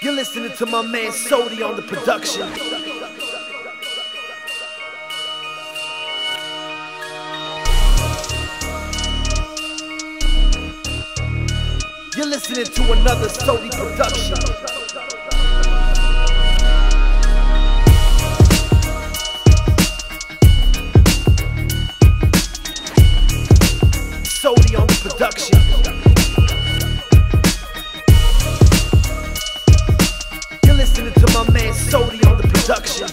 You're listening to my man SoDdY on the production. You're listening to another SoDdY production. SoDdY on the production. You're listening to my man SoDdY on the production.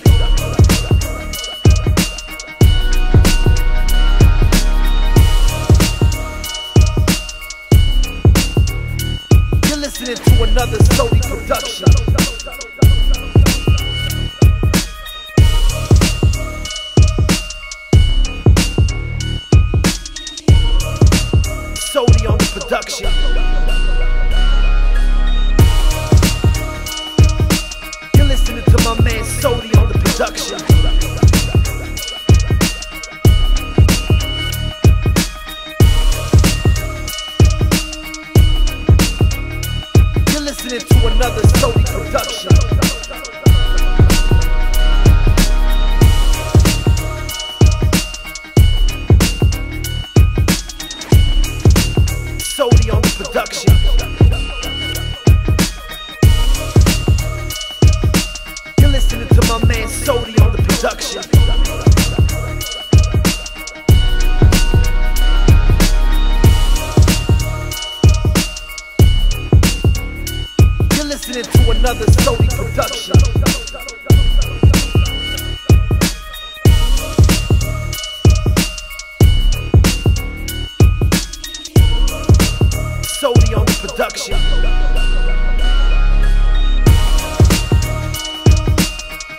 You're listening to another SoDdY production. SoDdY on the production. You're listening to my man SoDdY on the production. You're listening to another SoDdY production. SoDdY on the production. You're listening to my man SoDdY on the production. You're listening to another SoDdY production. SoDdY on the production.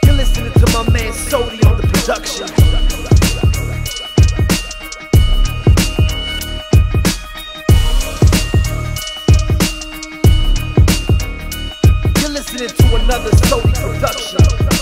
You're listening to my man SoDdY on the production. You're listening to another SoDdY production.